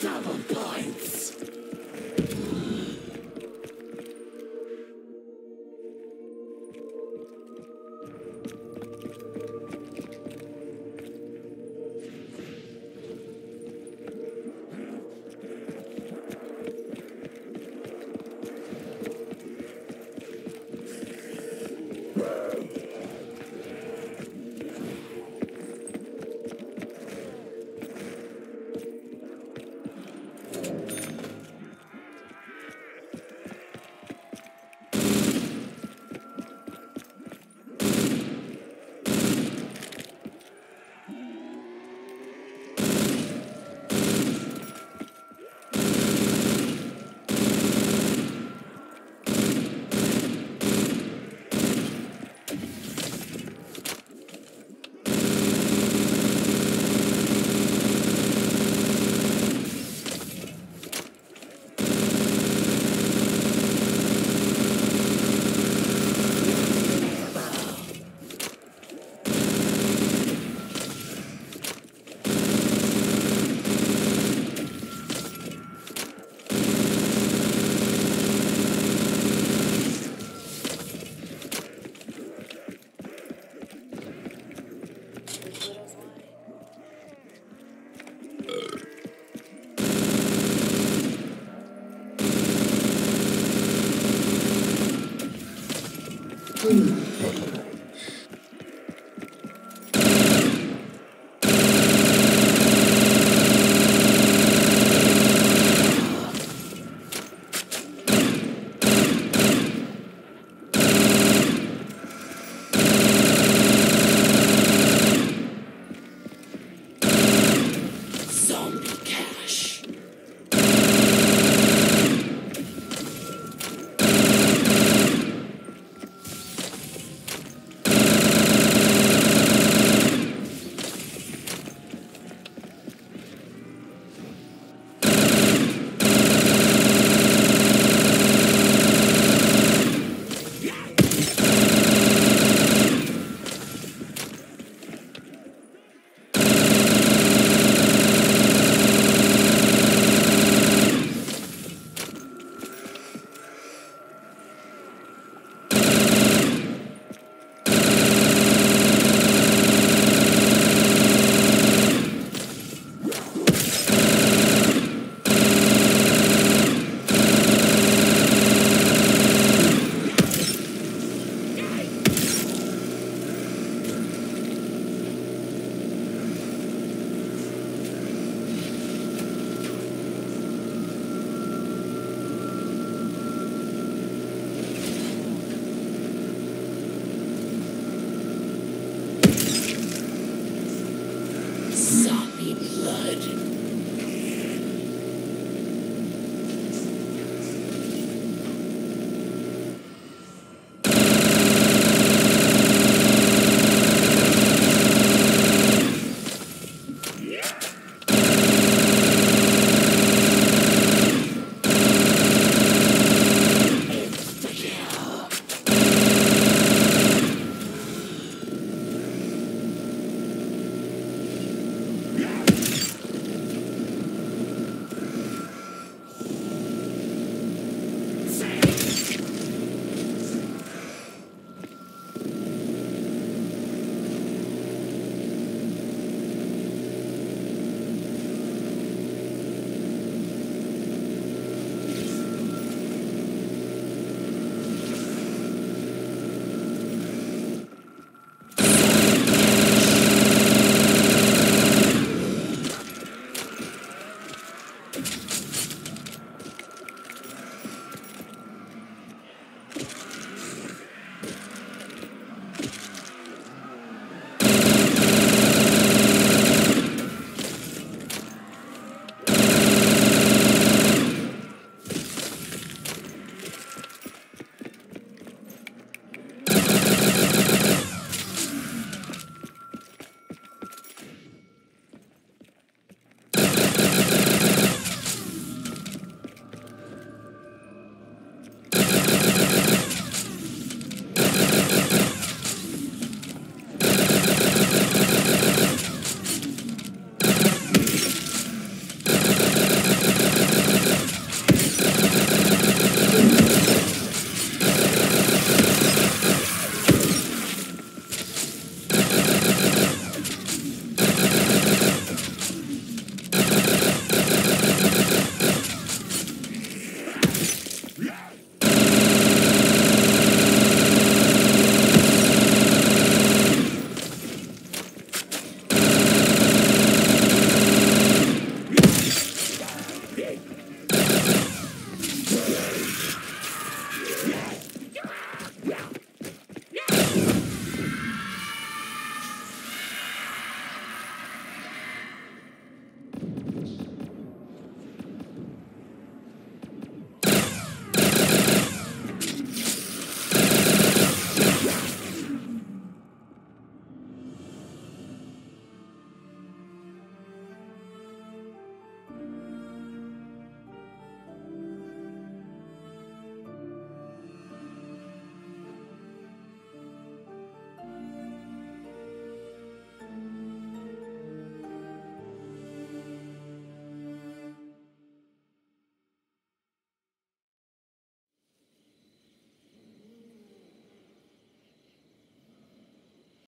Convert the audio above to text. Double points.